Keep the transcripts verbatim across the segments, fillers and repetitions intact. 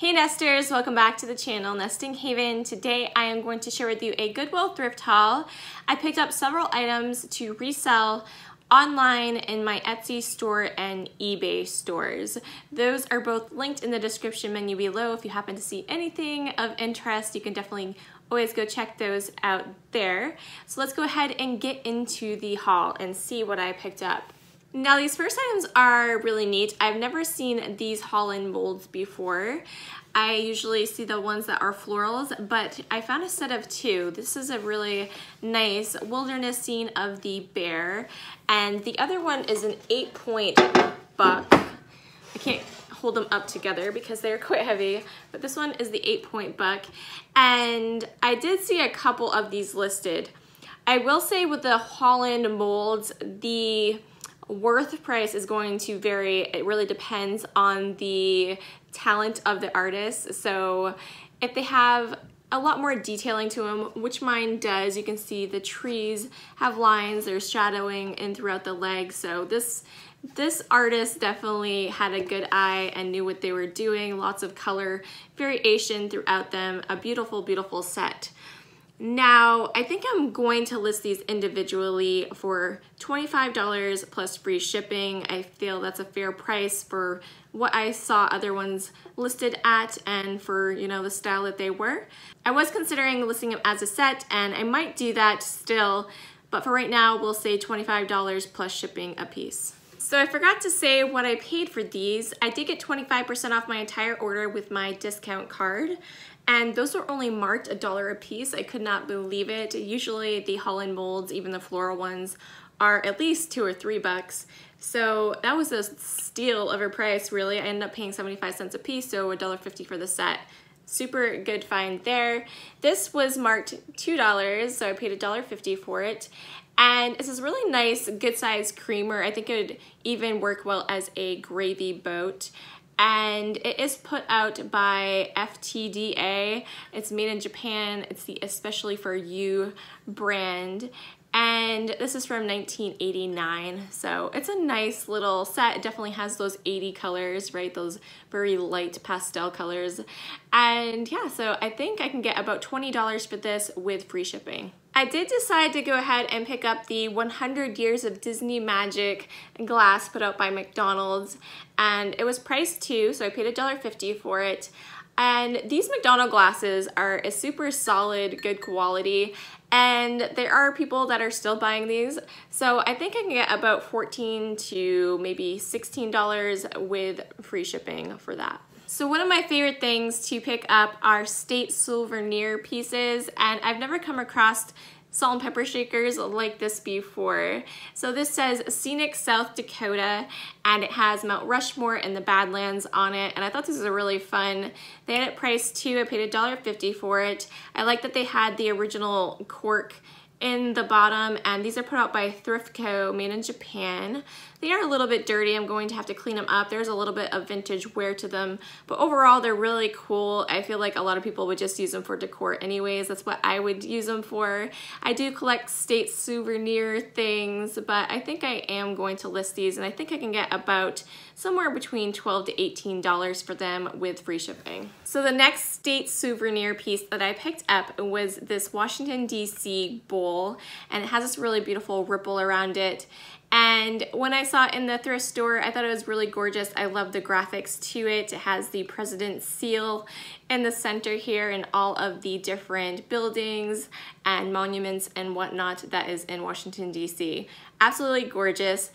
Hey nesters, welcome back to the channel Nesting Haven. Today I am going to share with you a Goodwill thrift haul. I picked up several items to resell online in my Etsy store and eBay stores. Those are both linked in the description menu below. If you happen to see anything of interest, you can definitely always go check those out there. So let's go ahead and get into the haul and see what I picked up. Now these first items are really neat. I've never seen these Holland molds before. I usually see the ones that are florals, but I found a set of two. This is a really nice wilderness scene of the bear, and the other one is an eight point buck. I can't hold them up together because they're quite heavy, but this one is the eight point buck, and I did see a couple of these listed. I will say with the Holland molds, the worth price is going to vary. It really depends on the talent of the artist. So if they have a lot more detailing to them, which mine does, you can see the trees have lines, there's shadowing in throughout the legs. So this this artist definitely had a good eye and knew what they were doing. Lots of color variation throughout them. A beautiful, beautiful set. Now, I think I'm going to list these individually for twenty-five dollars plus free shipping. I feel that's a fair price for what I saw other ones listed at and for, you know, the style that they were. I was considering listing them as a set, and I might do that still, but for right now, we'll say twenty-five dollars plus shipping a piece. So I forgot to say what I paid for these. I did get twenty-five percent off my entire order with my discount card, and those were only marked a dollar a piece. I could not believe it. Usually the Holland molds, even the floral ones, are at least two or three bucks. So that was a steal of a price, really. I ended up paying seventy-five cents a piece, so a dollar fifty for the set. Super good find there. This was marked two dollars, so I paid a dollar fifty for it. And this is really nice, good size creamer. I think it would even work well as a gravy boat. And it is put out by F T D A. It's made in Japan. It's the Especially For You brand. And this is from nineteen eighty-nine, so it's a nice little set. It definitely has those eighty colors, right? Those very light pastel colors. And yeah, so I think I can get about twenty dollars for this with free shipping. I did decide to go ahead and pick up the one hundred years of Disney Magic glass put out by McDonald's, and it was priced too, so I paid a dollar fifty for it. And these McDonald's glasses are a super solid, good quality, and there are people that are still buying these. So I think I can get about fourteen dollars to maybe sixteen dollars with free shipping for that. So one of my favorite things to pick up are state souvenir pieces, and I've never come across salt and pepper shakers like this before. So this says Scenic South Dakota, and it has Mount Rushmore and the Badlands on it, and I thought this was a really fun. They had it priced too. I paid a dollar fifty for it. I like that they had the original cork in the bottom, and these are put out by Thrift Co, made in Japan. They are a little bit dirty. I'm going to have to clean them up. There's a little bit of vintage wear to them, but overall they're really cool. I feel like a lot of people would just use them for decor anyways. That's what I would use them for. I do collect state souvenir things, but I think I am going to list these, and I think I can get about somewhere between twelve to eighteen dollars for them with free shipping. So the next state souvenir piece that I picked up was this Washington D C bowl, and it has this really beautiful ripple around it. And when I saw it in the thrift store, I thought it was really gorgeous. I love the graphics to it. It has the president's seal in the center here and all of the different buildings and monuments and whatnot that is in Washington, D C. Absolutely gorgeous.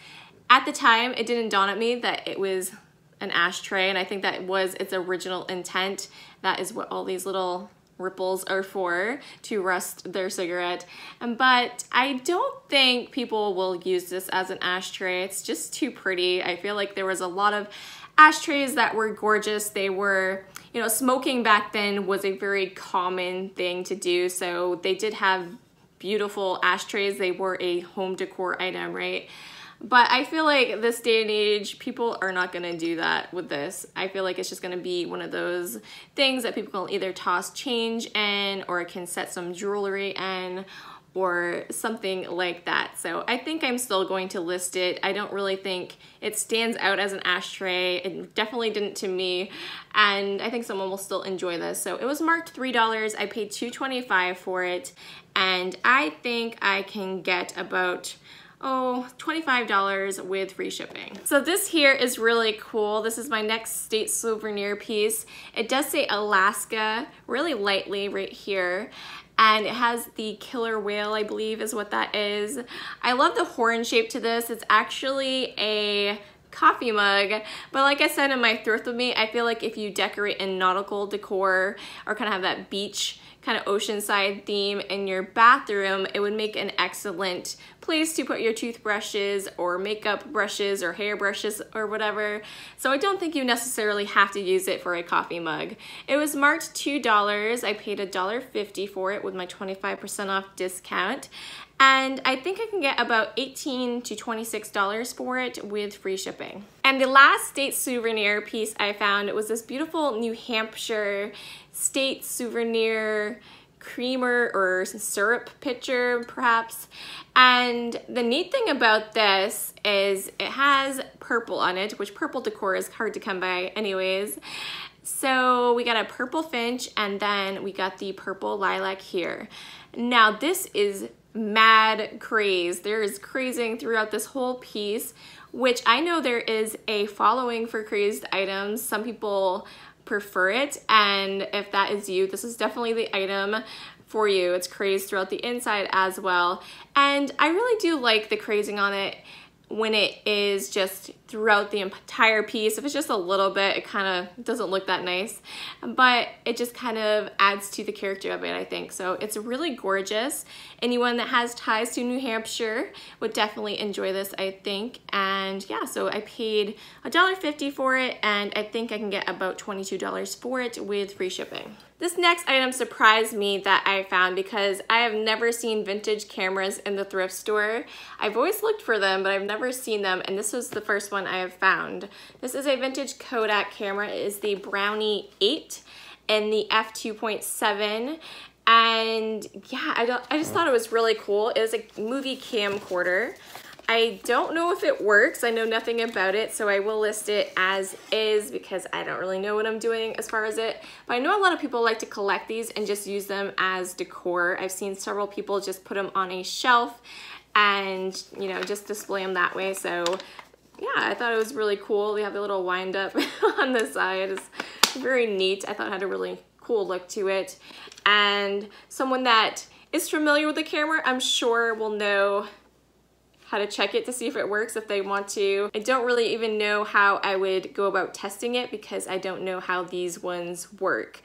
At the time, it didn't dawn on me that it was an ashtray, and I think that was its original intent. That is what all these little ripples are for, to rust their cigarette. But I don't think people will use this as an ashtray. It's just too pretty. I feel like there was a lot of ashtrays that were gorgeous. They were, you know, smoking back then was a very common thing to do. So they did have beautiful ashtrays. They were a home decor item, right? But I feel like this day and age, people are not gonna do that with this. I feel like it's just gonna be one of those things that people can either toss change in, or it can set some jewelry in, or something like that. So I think I'm still going to list it. I don't really think it stands out as an ashtray. It definitely didn't to me. And I think someone will still enjoy this. So it was marked three dollars. I paid two twenty-five for it. And I think I can get about oh, twenty-five dollars with free shipping. So this here is really cool. This is my next state souvenir piece. It does say Alaska really lightly right here. And it has the killer whale, I believe is what that is. I love the horn shape to this. It's actually a coffee mug, but like I said in my Thrift With Me, I feel like if you decorate in nautical decor or kind of have that beach kind of oceanside theme in your bathroom, it would make an excellent place to put your toothbrushes or makeup brushes or hair brushes or whatever. So I don't think you necessarily have to use it for a coffee mug. It was marked two dollars. I paid a dollar fifty for it with my twenty-five percent off discount. And I think I can get about eighteen to twenty-six dollars for it with free shipping. And the last state souvenir piece I found was this beautiful New Hampshire state souvenir creamer or syrup pitcher, perhaps. And the neat thing about this is it has purple on it, which purple decor is hard to come by anyways. So we got a purple finch and then we got the purple lilac here. Now this is mad craze. There is crazing throughout this whole piece, which I know there is a following for crazed items. Some people prefer it, and if that is you, this is definitely the item for you. It's crazed throughout the inside as well, and I really do like the crazing on it when it is just throughout the entire piece. If it's just a little bit, it kind of doesn't look that nice, but it just kind of adds to the character of it, I think. So it's really gorgeous. Anyone that has ties to New Hampshire would definitely enjoy this, I think. And yeah, so I paid a dollar fifty for it, and I think I can get about twenty-two dollars for it with free shipping. This next item surprised me that I found because I have never seen vintage cameras in the thrift store. I've always looked for them, but I've never seen them, and this was the first one I have found. This is a vintage Kodak camera. It is the Brownie eight and the f two point seven. And yeah, I, don't, I just thought it was really cool. It was a movie camcorder. I don't know if it works. I know nothing about it, so I will list it as is because I don't really know what I'm doing as far as it. But I know a lot of people like to collect these and just use them as decor. I've seen several people just put them on a shelf and, you know, just display them that way. So yeah, I thought it was really cool. They have the little wind up on the side. It's very neat. I thought it had a really cool look to it. And someone that is familiar with the camera, I'm sure, will know how to check it to see if it works if they want to. I don't really even know how I would go about testing it because I don't know how these ones work.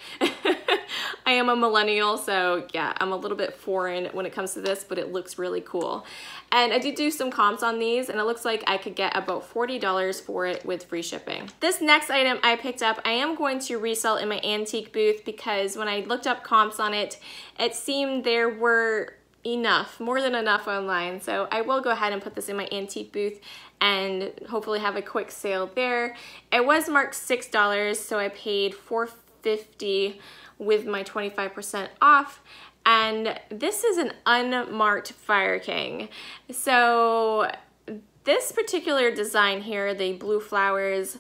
I am a millennial, so yeah, I'm a little bit foreign when it comes to this, but it looks really cool. And I did do some comps on these, and it looks like I could get about forty dollars for it with free shipping. This next item I picked up, I am going to resell in my antique booth because when I looked up comps on it, it seemed there were enough, more than enough online. So I will go ahead and put this in my antique booth and hopefully have a quick sale there. It was marked six dollars, so I paid four fifty with my twenty-five percent off. And this is an unmarked Fire King. So this particular design here, the blue flowers,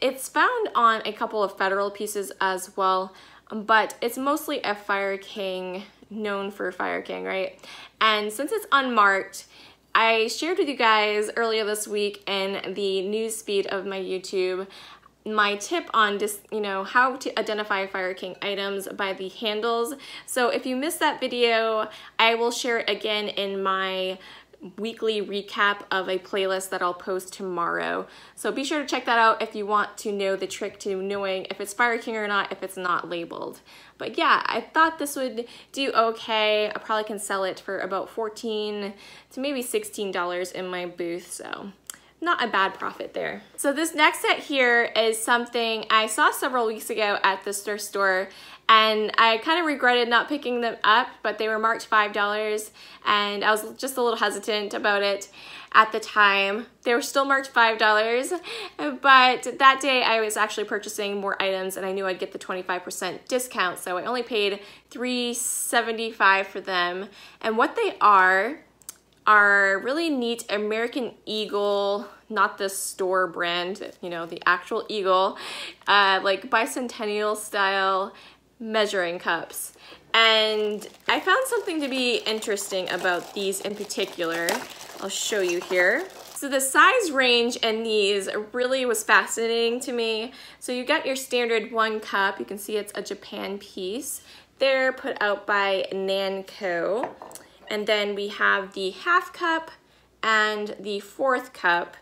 it's found on a couple of Federal pieces as well, but it's mostly a Fire King, known for Fire King, right? And since it's unmarked, I shared with you guys earlier this week in the newsfeed of my YouTube my tip on just, you know, how to identify Fire King items by the handles. So if you missed that video, I will share it again in my weekly recap of a playlist that I'll post tomorrow. So be sure to check that out if you want to know the trick to knowing if it's Fire King or not, if it's not labeled. But yeah, I thought this would do okay. I probably can sell it for about fourteen to maybe sixteen dollars in my booth, so not a bad profit there. So this next set here is something I saw several weeks ago at the thrift store, and I kind of regretted not picking them up, but they were marked five dollars and I was just a little hesitant about it. at the time. They were still marked five dollars, but that day I was actually purchasing more items and I knew I'd get the twenty-five percent discount, so I only paid three seventy-five for them. And what they are are really neat American Eagle, not the store brand, you know, the actual Eagle, uh, like bicentennial style measuring cups. And I found something to be interesting about these in particular. I'll show you here. So the size range in these really was fascinating to me. So you got your standard one cup. You can see it's a Japan piece. They're put out by Nanko. And then we have the half cup and the fourth cup,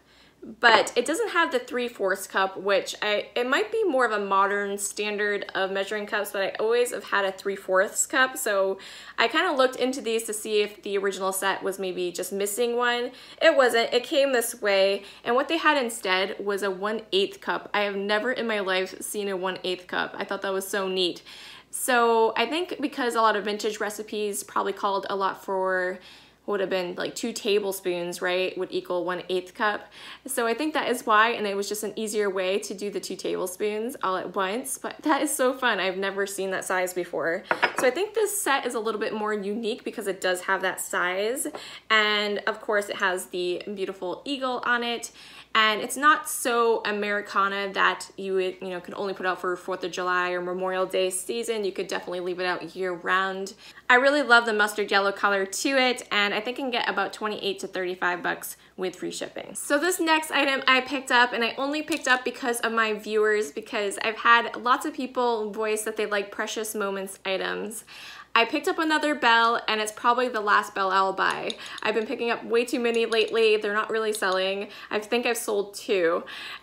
but it doesn't have the three-fourths cup, which I, it might be more of a modern standard of measuring cups, but I always have had a three-fourths cup, so I kind of looked into these to see if the original set was maybe just missing one. It wasn't. It came this way, and what they had instead was a one-eighth cup. I have never in my life seen a one-eighth cup. I thought that was so neat. So I think because a lot of vintage recipes probably called a lot for would have been like two tablespoons, right, would equal one-eighth cup. So I think that is why, and it was just an easier way to do the two tablespoons all at once, but that is so fun. I've never seen that size before. So I think this set is a little bit more unique because it does have that size, and of course it has the beautiful eagle on it, and it's not so Americana that you would, you know, could only put out for fourth of July or Memorial Day season. You could definitely leave it out year round. I really love the mustard yellow color to it, and I I think I can get about twenty-eight to thirty-five bucks with free shipping. So this next item I picked up, and I only picked up because of my viewers, because I've had lots of people voice that they like Precious Moments items. I picked up another Belle, and it's probably the last Belle I'll buy. I've been picking up way too many lately. They're not really selling. I think I've sold two.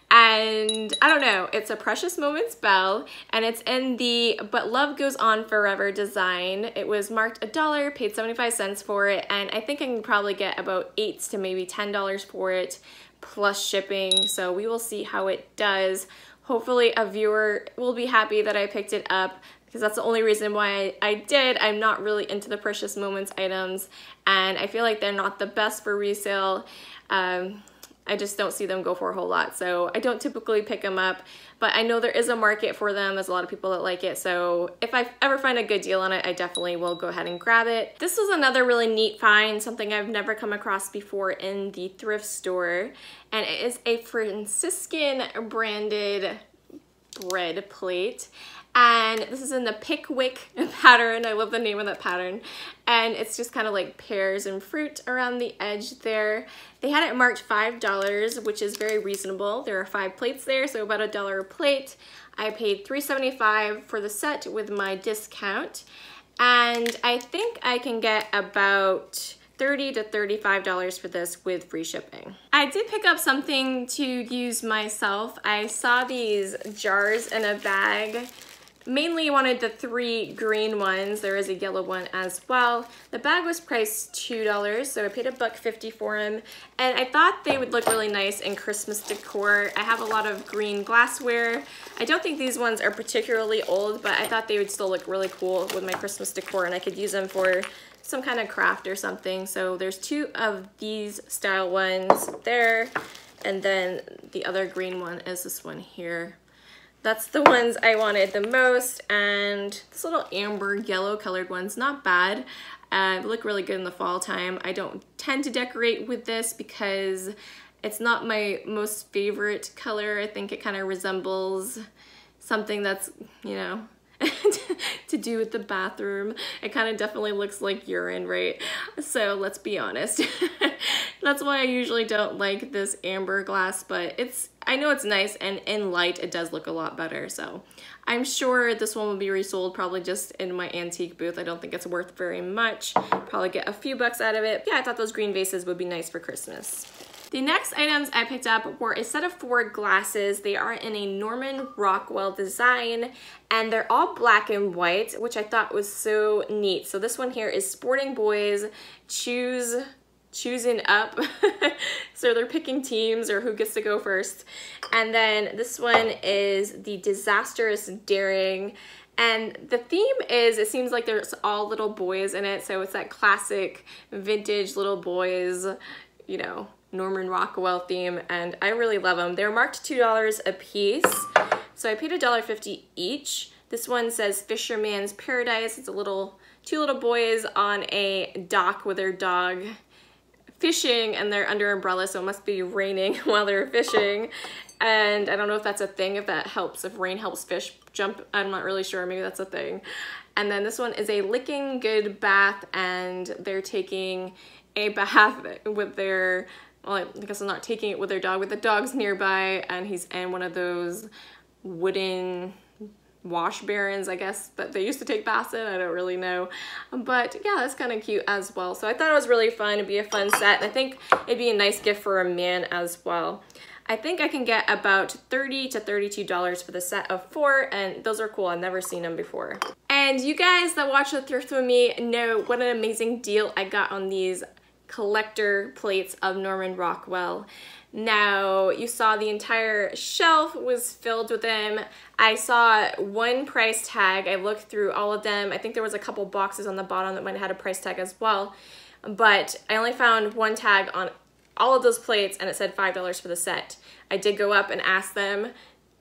And I don't know, it's a Precious Moments Belle, and it's in the But Love Goes On Forever design. It was marked a dollar, paid seventy-five cents for it, and I think I can probably get about eight to maybe ten dollars for it, plus shipping. So we will see how it does. Hopefully a viewer will be happy that I picked it up, because that's the only reason why I did. I'm not really into the Precious Moments items, and I feel like they're not the best for resale. Um, I just don't see them go for a whole lot, so I don't typically pick them up, but I know there is a market for them. There's a lot of people that like it, so if I ever find a good deal on it, I definitely will go ahead and grab it. This was another really neat find, something I've never come across before in the thrift store, and it is a Franciscan branded bread plate. And this is in the Pickwick pattern. I love the name of that pattern. And it's just kind of like pears and fruit around the edge there. They had it marked five dollars, which is very reasonable. There are five plates there, so about a dollar a plate. I paid three seventy-five for the set with my discount. And I think I can get about thirty to thirty-five dollars for this with free shipping. I did pick up something to use myself. I saw these jars in a bag. Mainly wanted the three green ones. There is a yellow one as well. The bag was priced two dollars, so I paid a buck fifty for them. And I thought they would look really nice in Christmas decor. I have a lot of green glassware. I don't think these ones are particularly old, but I thought they would still look really cool with my Christmas decor, and I could use them for some kind of craft or something. So there's two of these style ones there, and then the other green one is this one here. That's the ones I wanted the most, and this little amber yellow colored one's not bad. Uh, look really good in the fall time. I don't tend to decorate with this because it's not my most favorite color. I think it kind of resembles something that's, you know, to do with the bathroom. It kind of definitely looks like urine, right? So let's be honest. That's why I usually don't like this amber glass, but it's, I know it's nice, and in light it does look a lot better. So I'm sure this one will be resold probably just in my antique booth. I don't think it's worth very much. Probably get a few bucks out of it. Yeah, I thought those green vases would be nice for Christmas. The next items I picked up were a set of four glasses. They are in a Norman Rockwell design, and they're all black and white, which I thought was so neat. So this one here is Sporting Boys Choose Choosing Up. So they're picking teams or who gets to go first. And then this one is the Disastrous Daring. And the theme is, it seems like there's all little boys in it. So it's that classic vintage little boys, you know, Norman Rockwell theme, and I really love them. They're marked two dollars a piece, so I paid a dollar fifty each. This one says Fisherman's Paradise. It's a little, two little boys on a dock with their dog fishing, and they're under umbrella, so it must be raining while they're fishing. And I don't know if that's a thing, if that helps, if rain helps fish jump. I'm not really sure, maybe that's a thing. And then this one is a Licking Good Bath, and they're taking a bath with their, well, I guess I'm not taking it with their dog, but the dog's nearby, and he's in one of those wooden wash barrens, I guess, that they used to take baths in. I don't really know, but yeah, that's kind of cute as well. So I thought it was really fun. It'd be a fun set, and I think it'd be a nice gift for a man as well. I think I can get about thirty to thirty-two dollars for the set of four, and those are cool. I've never seen them before. And you guys that watch The Thrift With Me know what an amazing deal I got on these collector plates of Norman Rockwell. Now, you saw the entire shelf was filled with them. I saw one price tag. I looked through all of them. I think there was a couple boxes on the bottom that might have had a price tag as well, but I only found one tag on all of those plates, and it said five dollars for the set. I did go up and ask them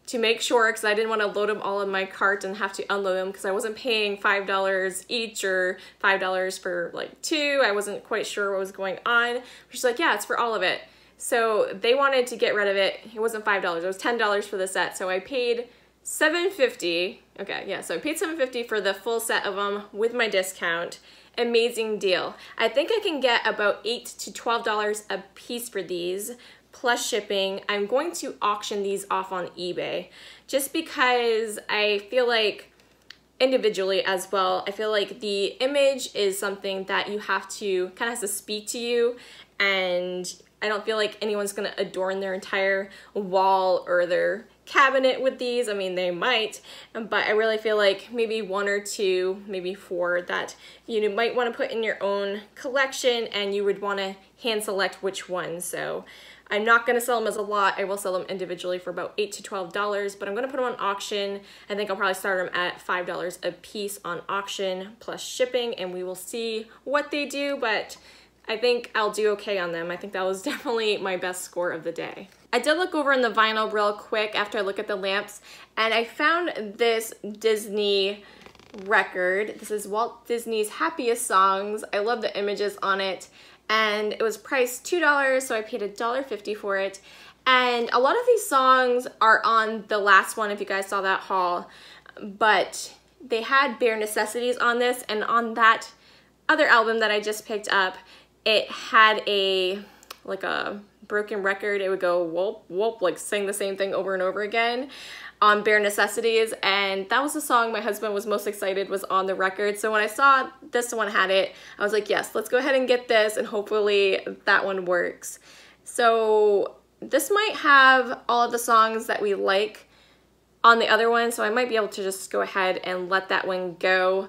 to make sure, because I didn't want to load them all in my cart and have to unload them, because I wasn't paying five dollars each or five dollars for like two. I wasn't quite sure what was going on. She's like, yeah, it's for all of it. So they wanted to get rid of it. It wasn't five dollars, it was ten dollars for the set. So I paid seven fifty. Okay, yeah, so I paid seven fifty for the full set of them with my discount. Amazing deal. I think I can get about eight to twelve dollars a piece for these, plus shipping. I'm going to auction these off on eBay, just because I feel like individually as well, I feel like the image is something that you have to, kind of has to speak to you, and I don't feel like anyone's gonna adorn their entire wall or their cabinet with these. I mean, they might, but I really feel like maybe one or two, maybe four that you might want to put in your own collection, and you would want to hand select which one. So I'm not going to sell them as a lot. I will sell them individually for about eight to twelve dollars, but I'm going to put them on auction. I think I'll probably start them at five dollars a piece on auction plus shipping, and we will see what they do, but I think I'll do okay on them. I think that was definitely my best score of the day. I did look over in the vinyl real quick after I look at the lamps, and I found this Disney record. This is Walt Disney's Happiest Songs. I love the images on it, and it was priced two dollars, so I paid a dollar fifty for it. And a lot of these songs are on the last one, if you guys saw that haul, but they had Bare Necessities on this, and on that other album that I just picked up, it had a, like a broken record. It would go whoop, whoop, like sing the same thing over and over again on Bare Necessities. And that was the song my husband was most excited was on the record. So when I saw this one had it, I was like, yes, let's go ahead and get this, and hopefully that one works. So this might have all of the songs that we like on the other one. So I might be able to just go ahead and let that one go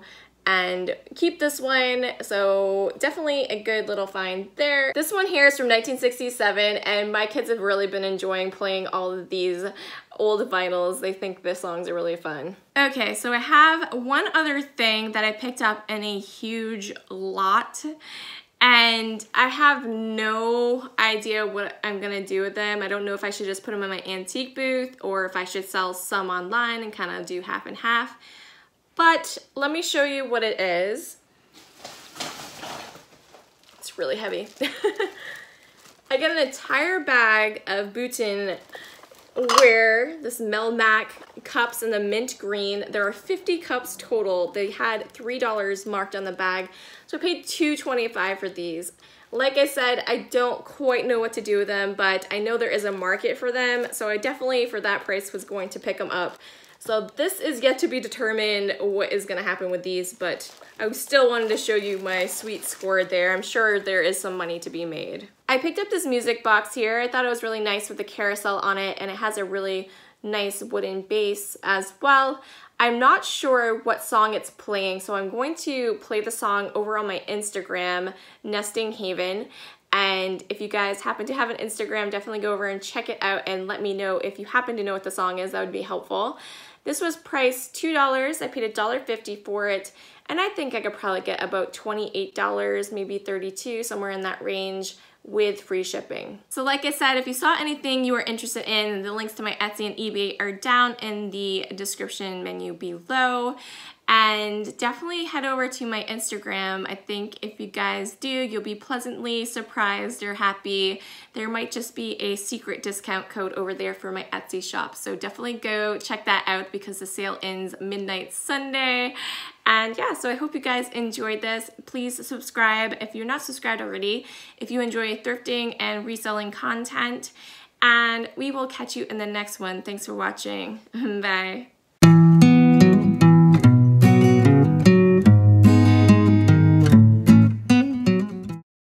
and keep this one. So definitely a good little find there. This one here is from nineteen sixty-seven, and my kids have really been enjoying playing all of these old vinyls. They think the songs are really fun. Okay, so I have one other thing that I picked up in a huge lot, and I have no idea what I'm gonna do with them. I don't know if I should just put them in my antique booth, or if I should sell some online and kind of do half and half. But let me show you what it is. It's really heavy. I got an entire bag of Boonton Ware, this Melmac cups in the mint green. There are fifty cups total. They had three dollars marked on the bag, so I paid two twenty-five for these. Like I said, I don't quite know what to do with them, but I know there is a market for them, so I definitely, for that price, was going to pick them up. So this is yet to be determined what is gonna happen with these, but I still wanted to show you my sweet score there. I'm sure there is some money to be made. I picked up this music box here. I thought it was really nice with the carousel on it, and it has a really nice wooden base as well. I'm not sure what song it's playing, so I'm going to play the song over on my Instagram, Nesting Haven. And if you guys happen to have an Instagram, definitely go over and check it out and let me know if you happen to know what the song is. That would be helpful. This was priced two dollars. I paid a dollar fifty for it, and I think I could probably get about twenty-eight dollars, maybe thirty-two, somewhere in that range with free shipping. So like I said, if you saw anything you are interested in, the links to my Etsy and eBay are down in the description menu below. And definitely head over to my Instagram. I think if you guys do, you'll be pleasantly surprised or happy. There might just be a secret discount code over there for my Etsy shop. So definitely go check that out because the sale ends midnight Sunday. And yeah, so I hope you guys enjoyed this. Please subscribe if you're not subscribed already, if you enjoy thrifting and reselling content. And we will catch you in the next one. Thanks for watching. Bye.